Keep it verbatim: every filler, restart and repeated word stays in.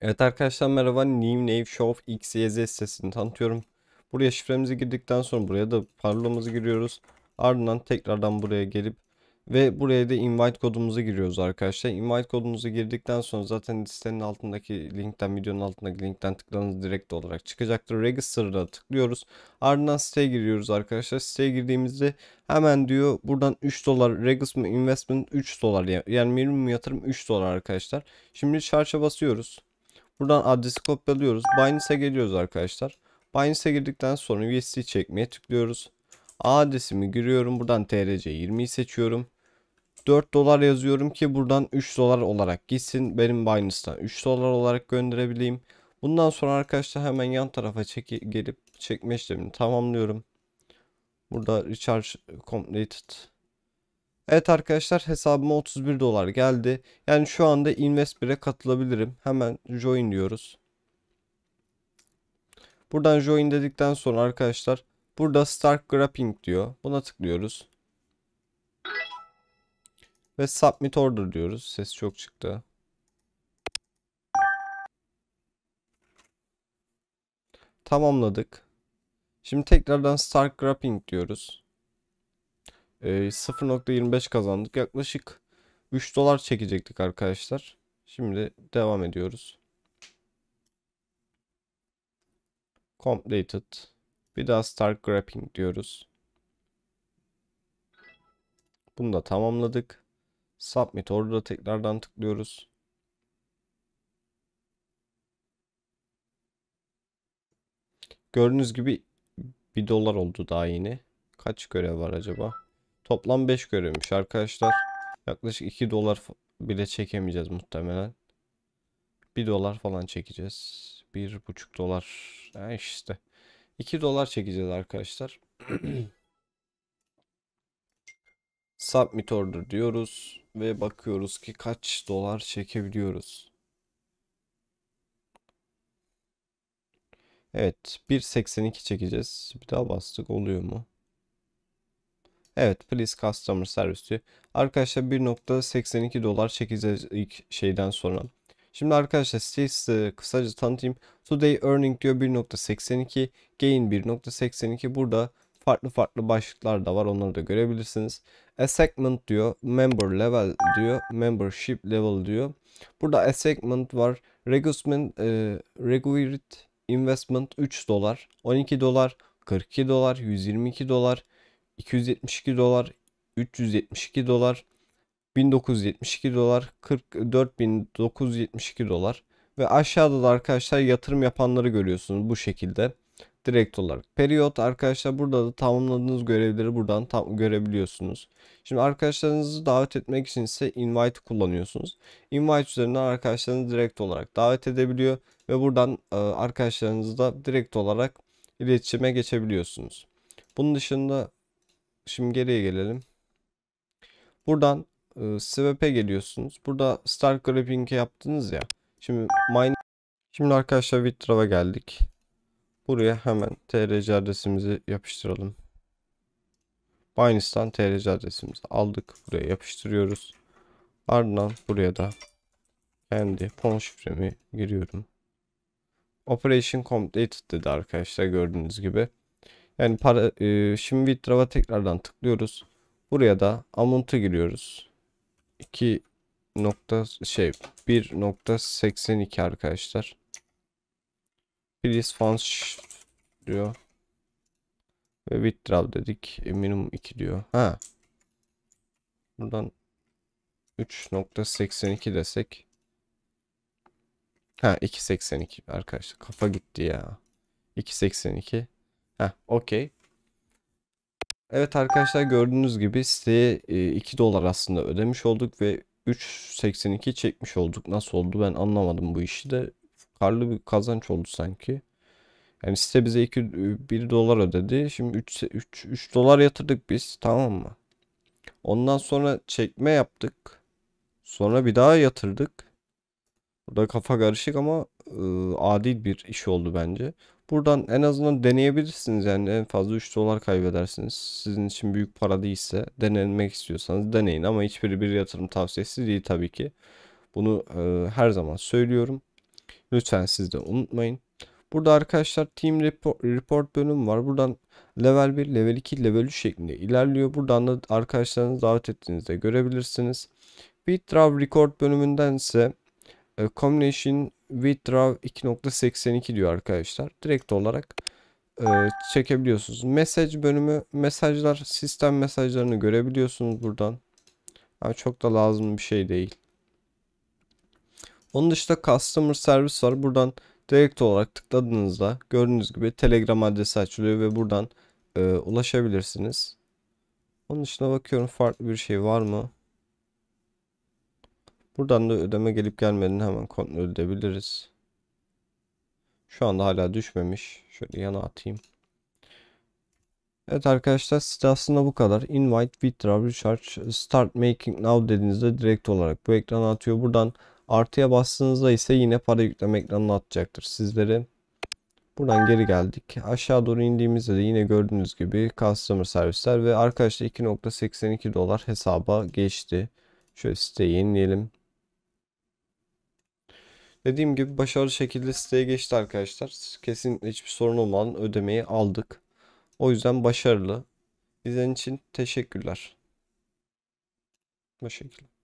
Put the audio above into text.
Evet arkadaşlar, merhaba. new name shop nokta x y z sitesini tanıtıyorum. Buraya şifremizi girdikten sonra buraya da parolamızı giriyoruz. Ardından tekrardan buraya gelip ve buraya da invite kodumuzu giriyoruz arkadaşlar. Invite kodumuzu girdikten sonra zaten sitenin altındaki linkten, videonun altındaki linkten tıkladığınız direkt olarak çıkacaktır. Register'a tıklıyoruz. Ardından siteye giriyoruz arkadaşlar. Siteye girdiğimizde hemen diyor buradan üç dolar register investment üç dolar, yani minimum yatırım üç dolar arkadaşlar. Şimdi charge'a basıyoruz. Buradan adresi kopyalıyoruz. Binance'e geliyoruz arkadaşlar. Binance'e girdikten sonra U S D T çekmeye tıklıyoruz. A adresimi giriyorum. Buradan T R C yirmiyi seçiyorum. dört dolar yazıyorum ki buradan üç dolar olarak gitsin. Benim Binance'dan üç dolar olarak gönderebileyim. Bundan sonra arkadaşlar hemen yan tarafa çeki, gelip çekme işlemini tamamlıyorum. Burada recharge completed. Evet arkadaşlar, hesabıma otuz bir dolar geldi. Yani şu anda Invest bir'e katılabilirim. Hemen join diyoruz. Buradan join dedikten sonra arkadaşlar burada start grapping diyor. Buna tıklıyoruz. Ve submit order diyoruz. Ses çok çıktı. Tamamladık. Şimdi tekrardan start grapping diyoruz. sıfır nokta yirmi beş kazandık. Yaklaşık üç dolar çekecektik arkadaşlar. Şimdi devam ediyoruz. Completed. Bir daha start grapping diyoruz. Bunu da tamamladık. Submit order'a tekrardan tıklıyoruz. Gördüğünüz gibi bir dolar oldu daha yeni. Kaç görev var acaba? Toplam beş görevmiş arkadaşlar. Yaklaşık iki dolar bile çekemeyeceğiz muhtemelen. bir dolar falan çekeceğiz. bir buçuk dolar. Ha işte. iki dolar çekeceğiz arkadaşlar. Submit order diyoruz. Ve bakıyoruz ki kaç dolar çekebiliyoruz. Evet. bir seksen iki çekeceğiz. Bir daha bastık. Oluyor mu? Evet, please customer service diyor. Arkadaşlar bir nokta seksen iki dolar çekeceğiz ilk şeyden sonra. Şimdi arkadaşlar siteyi size kısaca tanıtayım. Today earning diyor bir nokta seksen iki. Gain bir nokta seksen iki. Burada farklı farklı başlıklar da var. Onları da görebilirsiniz. A segment diyor. Member level diyor. Membership level diyor. Burada a segment var. Reguisment, e, Reguired investment üç dolar. on iki dolar. kırk iki dolar. yüz yirmi iki dolar. iki yüz yetmiş iki dolar, üç yüz yetmiş iki dolar, bin dokuz yüz yetmiş iki dolar, kırk dört bin dokuz yüz yetmiş iki dolar ve aşağıda da arkadaşlar yatırım yapanları görüyorsunuz bu şekilde direkt olarak. Periyot arkadaşlar, burada da tamamladığınız görevleri buradan tam görebiliyorsunuz. Şimdi arkadaşlarınızı davet etmek için ise invite kullanıyorsunuz. Invite üzerinden arkadaşlarınızı direkt olarak davet edebiliyor ve buradan arkadaşlarınızı da direkt olarak iletişime geçebiliyorsunuz. Bunun dışında şimdi geriye gelelim. Buradan e, sebep'e geliyorsunuz. Burada start grapping'i yaptınız ya. Şimdi mine... Şimdi arkadaşlar withdraw'a geldik. Buraya hemen T R C adresimizi yapıştıralım. Binance'dan T R C adresimizi aldık. Buraya yapıştırıyoruz. Ardından buraya da kendi P O N şifremi giriyorum. Operation completed dedi arkadaşlar, gördüğünüz gibi. Yani para, e, şimdi withdraw'a tekrardan tıklıyoruz. Buraya da amount'u giriyoruz. bir nokta seksen iki arkadaşlar. Please funds diyor. Ve withdraw dedik. E, minimum iki diyor. Ha. Buradan üç nokta seksen iki desek. Ha, iki seksen iki arkadaşlar. Kafa gitti ya. iki seksen iki. Heh, okey. Evet arkadaşlar, gördüğünüz gibi siteye iki dolar aslında ödemiş olduk ve üç seksen iki çekmiş olduk. Nasıl oldu ben anlamadım bu işi de. Karlı bir kazanç oldu sanki. Yani site bize bir dolar ödedi. Şimdi üç dolar yatırdık biz, tamam mı? Ondan sonra çekme yaptık. Sonra bir daha yatırdık. Burada kafa karışık ama ıı, adil bir iş oldu bence. Buradan en azından deneyebilirsiniz, yani en fazla üç dolar kaybedersiniz. Sizin için büyük para değilse, denenmek istiyorsanız deneyin ama hiçbiri bir yatırım tavsiyesi değil tabii ki. Bunu e, her zaman söylüyorum. Lütfen siz de unutmayın. Burada arkadaşlar Team Report, report bölümü var. Buradan level bir, level iki, level üç şeklinde ilerliyor. Buradan da arkadaşlarınızı davet ettiğinizde görebilirsiniz. Withdraw Record bölümünden ise e, Combination Withdraw iki nokta seksen iki diyor arkadaşlar. Direkt olarak e, çekebiliyorsunuz. Message bölümü, mesajlar, sistem mesajlarını görebiliyorsunuz buradan. Yani çok da lazım bir şey değil. Onun dışında Customer Service var. Buradan direkt olarak tıkladığınızda gördüğünüz gibi Telegram adresi açılıyor ve buradan e, ulaşabilirsiniz. Onun dışında bakıyorum farklı bir şey var mı? Buradan da ödeme gelip gelmediğini hemen kontrol edebiliriz. Şu anda hala düşmemiş. Şöyle yana atayım. Evet arkadaşlar, site aslında bu kadar. Invite, withdraw, recharge, start making now dediğinizde direkt olarak bu ekrana atıyor. Buradan artıya bastığınızda ise yine para yükleme ekranına atacaktır sizleri. Buradan geri geldik. Aşağı doğru indiğimizde de yine gördüğünüz gibi customer servisler ve arkadaşlar iki nokta seksen iki dolar hesaba geçti. Şöyle siteyi yenileyelim. Dediğim gibi başarılı şekilde siteye geçti arkadaşlar. Kesinlikle hiçbir sorun olmadan ödemeyi aldık. O yüzden başarılı. İzlediğiniz için teşekkürler. Bu şekilde.